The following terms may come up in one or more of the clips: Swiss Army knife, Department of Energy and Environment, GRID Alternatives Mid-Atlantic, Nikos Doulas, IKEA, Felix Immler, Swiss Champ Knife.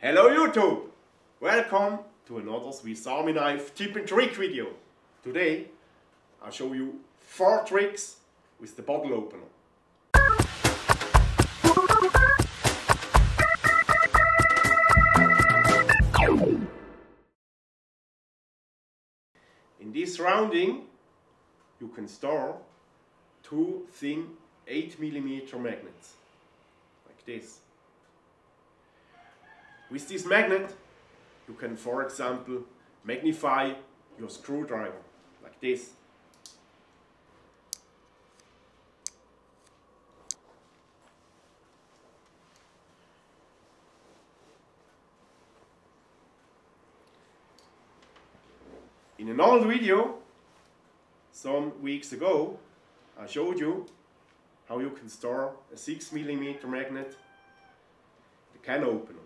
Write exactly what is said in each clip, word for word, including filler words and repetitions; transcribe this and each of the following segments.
Hello YouTube! Welcome to another Swiss Army Knife tip and trick video. Today I'll show you four tricks with the bottle opener. In this rounding you can store two thin eight millimeter magnets, like this. With this magnet, you can, for example, magnify your screwdriver, like this. In an old video, some weeks ago, I showed you how you can store a six millimeter magnet in the can opener.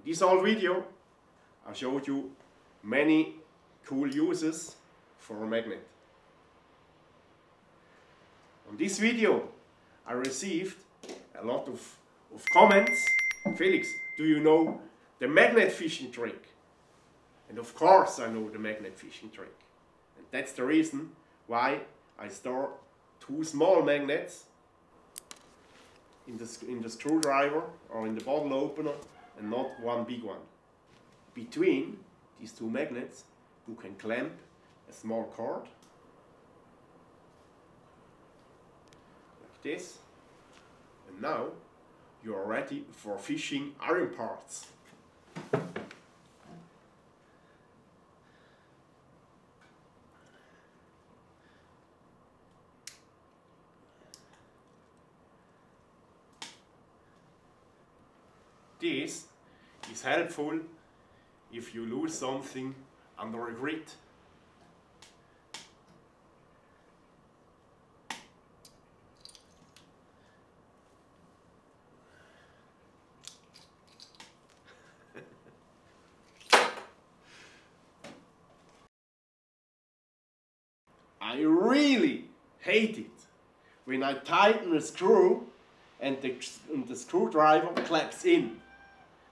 In this whole video, I showed you many cool uses for a magnet. On this video, I received a lot of, of comments. Felix, do you know the magnet fishing trick? And of course I know the magnet fishing trick. And that's the reason why I store two small magnets in the, in the screwdriver or in the bottle opener, and not one big one. Between these two magnets you can clamp a small cord, like this, and now you are ready for fishing iron parts. This is helpful if you lose something under a grit. I really hate it when I tighten a screw and the, and the screwdriver claps in.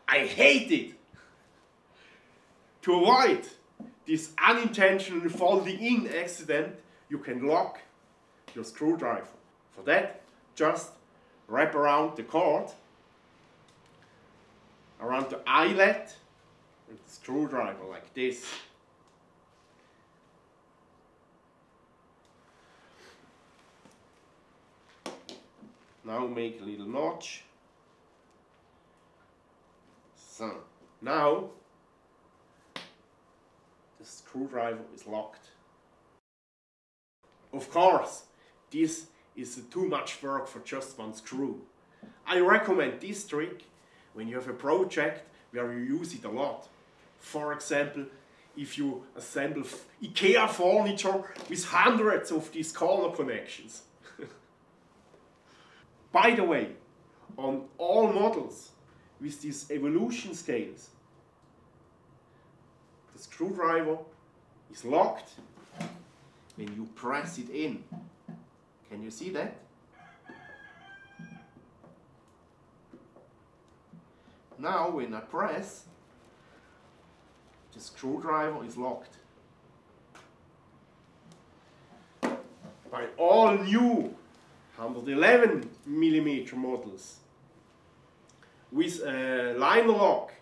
I hate it! To avoid this unintentional folding in accident, you can lock your screwdriver. For that, just wrap around the cord, around the eyelet, and the screwdriver like this. Now make a little notch. So, now the screwdriver is locked. Of course, this is too much work for just one screw. I recommend this trick when you have a project where you use it a lot. For example, if you assemble IKEA furniture with hundreds of these corner connections. By the way, on all models, with these evolution scales, the screwdriver is locked when you press it in. Can you see that? Now when I press, the screwdriver is locked. By all new one eleven millimeter models, with a liner lock,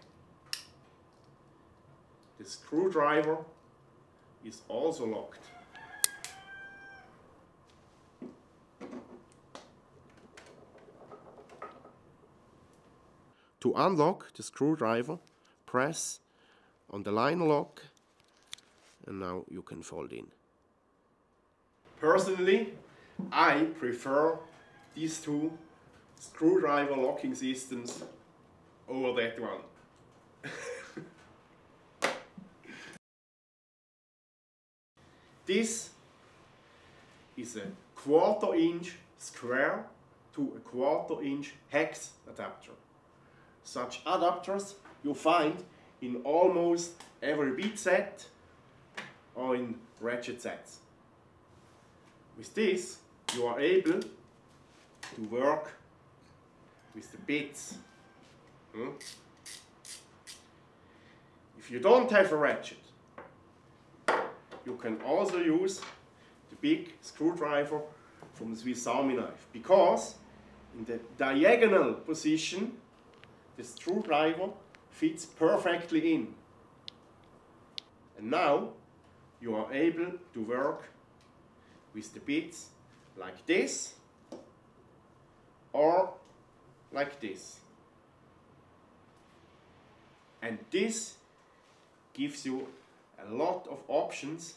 the screwdriver is also locked. To unlock the screwdriver, press on the liner lock, and now you can fold in. Personally, I prefer these two screwdriver locking systems over that one. This is a quarter inch square to a quarter inch hex adapter. Such adapters you find in almost every bead set or in ratchet sets. With this you are able to work with the bits. Hmm? If you don't have a ratchet, you can also use the big screwdriver from the Swiss Army knife, because in the diagonal position the screwdriver fits perfectly in. And now you are able to work with the bits like this or like this. And this gives you a lot of options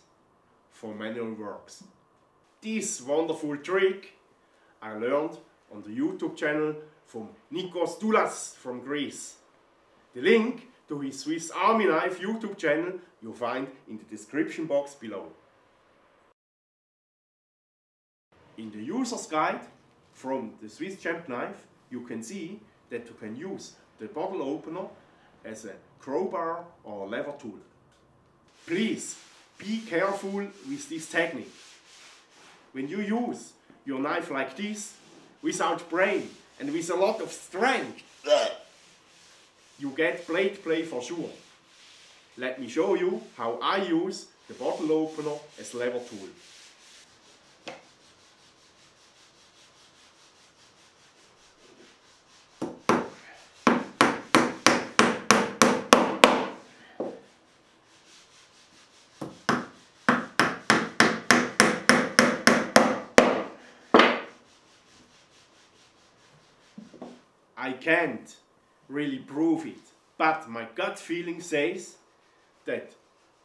for manual works. This wonderful trick I learned on the YouTube channel from Nikos Doulas from Greece. The link to his Swiss Army Knife YouTube channel you'll find in the description box below. In the user's guide from the Swiss Champ Knife you can see that you can use the bottle opener as a crowbar or a lever tool. Please be careful with this technique. When you use your knife like this, without brain and with a lot of strength, you get blade play for sure. Let me show you how I use the bottle opener as lever tool. I can't really prove it, but my gut feeling says that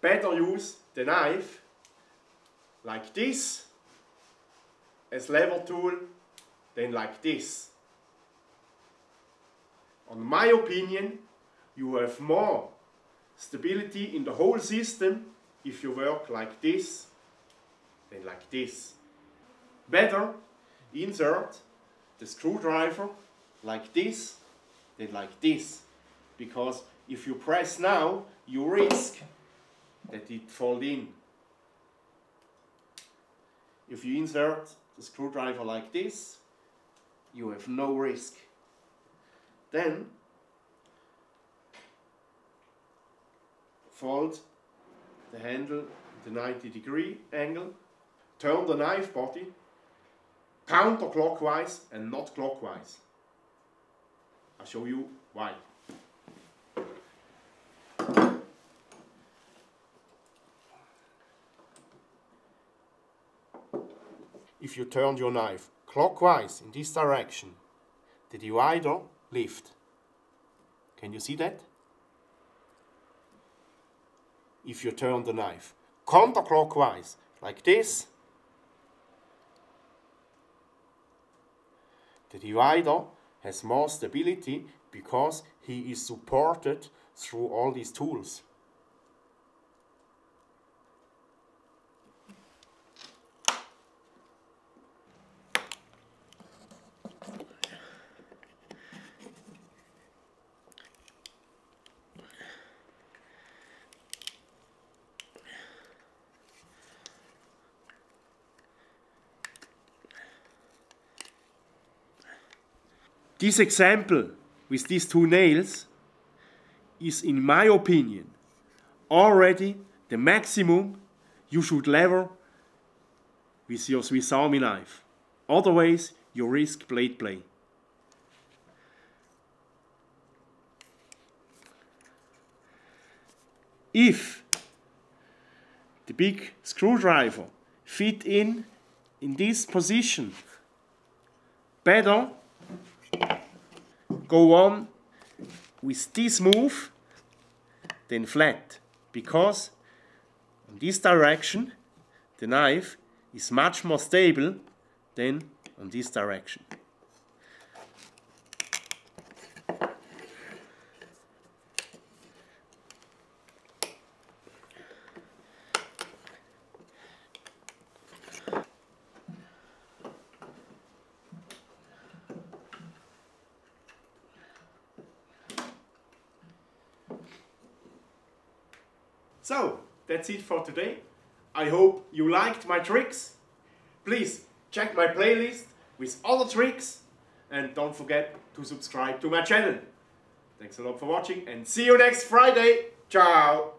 better use the knife like this as lever tool than like this. On my opinion, you have more stability in the whole system if you work like this than like this. Better insert the screwdriver like this than like this, because if you press now you risk that it fold in. If you insert the screwdriver like this you have no risk. Then fold the handle at the ninety degree angle, turn the knife body counterclockwise and not clockwise. I'll show you why. If you turn your knife clockwise in this direction, the divider lifts. Can you see that? If you turn the knife counterclockwise like this, the divider has more stability because he is supported through all these tools. This example with these two nails is, in my opinion, already the maximum you should lever with your Swiss Army knife. Otherwise, you risk blade play. If the big screwdriver fit in in this position better, go on with this move then flat, because in this direction the knife is much more stable than on this direction. So, that's it for today. I hope you liked my tricks. Please check my playlist with other tricks and don't forget to subscribe to my channel. Thanks a lot for watching and see you next Friday. Ciao.